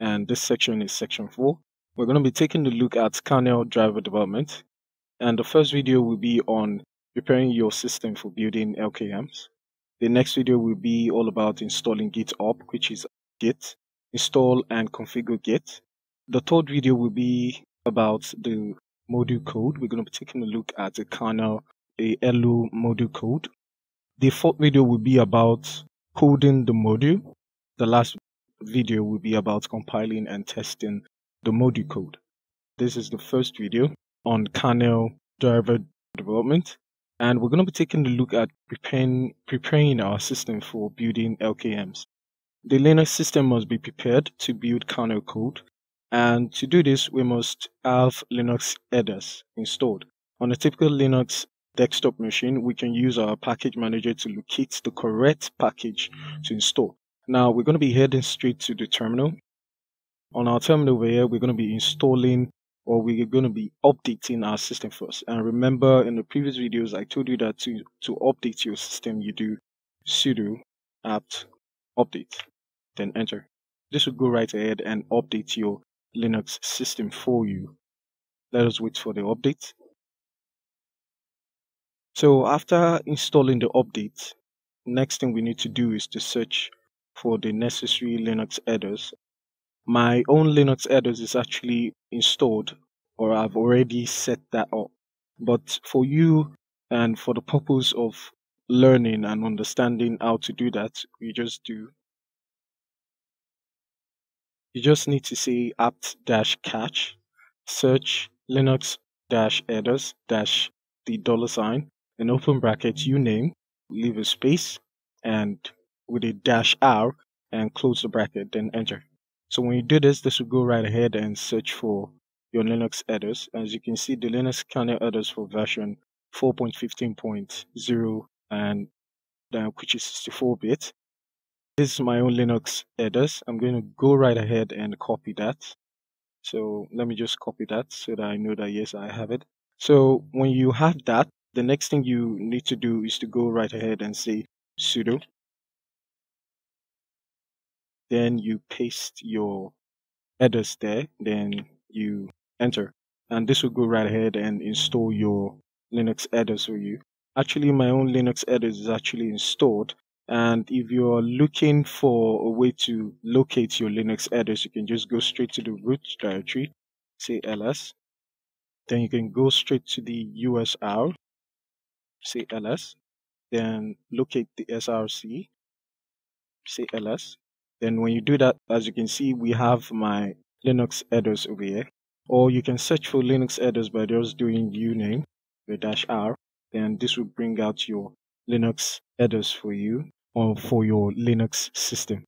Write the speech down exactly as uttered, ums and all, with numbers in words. and this section is section four. We're going to be taking a look at kernel driver development, and the first video will be on preparing your system for building L K Ms. The next video will be all about installing GitOps, which is Git, install and configure Git. The third video will be about the module code. We're going to be taking a look at the kernel, the L O module code. The fourth video will be about coding the module. The last video will be about compiling and testing the module code. This is the first video on kernel driver development, and we're going to be taking a look at preparing, preparing our system for building L K Ms. The Linux system must be prepared to build kernel code, and to do this we must have Linux headers installed. On a typical Linux desktop machine, we can use our package manager to locate the correct package to install. Now we're going to be heading straight to the terminal. On our terminal over here, we're going to be installing, or we're going to be updating our system first. And remember, in the previous videos I told you that to, to update your system you do sudo apt update, then enter. This will go right ahead and update your Linux system for you. Let us wait for the update. So after installing the update, next thing we need to do is to search for the necessary Linux headers. My own Linux headers is actually installed, or I've already set that up. But for you and for the purpose of learning and understanding how to do that, you just do you just need to say apt-catch search linux-headers dash the dollar sign, an open bracket, uname, leave a space and with a dash r and close the bracket, then enter. So when you do this, this will go right ahead and search for your Linux headers. As you can see, the Linux kernel headers for version four point fifteen point zero, and uh, which is sixty-four bit. This is my own Linux headers. I'm going to go right ahead and copy that. So let me just copy that so that I know that yes, I have it. So when you have that, the next thing you need to do is to go right ahead and say sudo. Then you paste your headers there, then you enter. And this will go right ahead and install your Linux headers for you. Actually, my own Linux headers is actually installed. And if you're looking for a way to locate your Linux headers, you can just go straight to the root directory, say ls. Then you can go straight to the U S R, say ls, then locate the src, say ls. Then when you do that, as you can see, we have my Linux headers over here. Or you can search for Linux headers by just doing uname, the dash r, then this will bring out your Linux headers for you, or for your Linux system.